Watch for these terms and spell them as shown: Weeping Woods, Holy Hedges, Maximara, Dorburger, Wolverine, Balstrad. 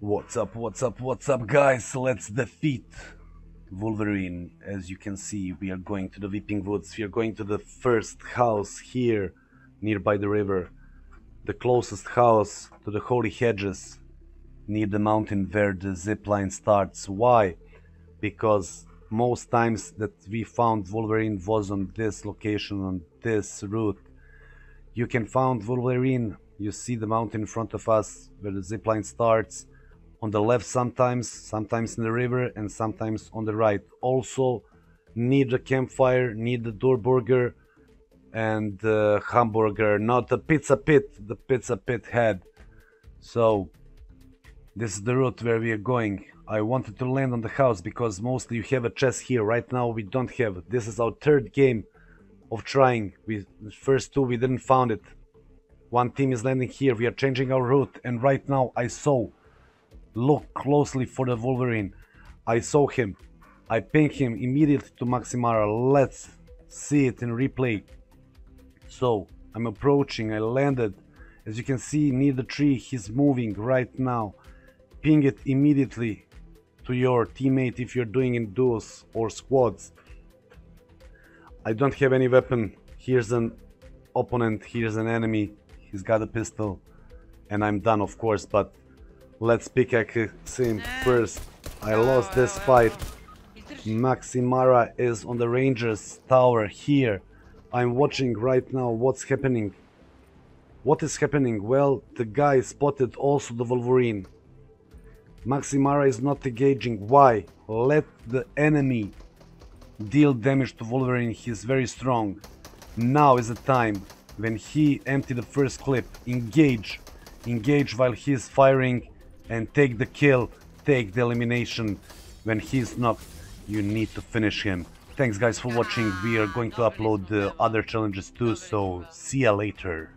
What's up guys, let's defeat Wolverine. As you can see, we are going to the Weeping Woods. We are going to the first house here nearby the river, the closest house to the Holy Hedges near the mountain where the zipline starts. Why? Because most times that we found Wolverine was on this location, on this route. You can find Wolverine, you see the mountain in front of us where the zipline starts. On the left sometimes in the river, and sometimes on the right. Also near the campfire, near the Dorburger and hamburger, not the pizza pit, the pizza pit head. So this is the route where we are going. I wanted to land on the house because mostly you have a chest here. Right now we don't have it. This is our third game of trying. The first two we didn't found it. One team is landing here. We are changing our route, and right now I saw. Look closely for the Wolverine. I saw him. I pinged him immediately to Maximara. Let's see it in replay. So I'm approaching. I landed. As you can see near the tree, he's moving right now. Ping it immediately to your teammate if you're doing in duos or squads. I don't have any weapon. Here's an opponent. Here's an enemy. He's got a pistol. And I'm done, of course, but let's pickaxe him first. I lost this fight. Maximara is on the Ranger's tower here. I'm watching right now what's happening. What is happening? Well, the guy spotted also the Wolverine. Maximara is not engaging. Why? Let the enemy deal damage to Wolverine. He's very strong. Now is the time when he emptied the first clip. Engage. Engage while he's firing. And take the kill, take the elimination. When he's knocked, you need to finish him. Thanks guys for watching. We are going to upload the other challenges too, so see ya later.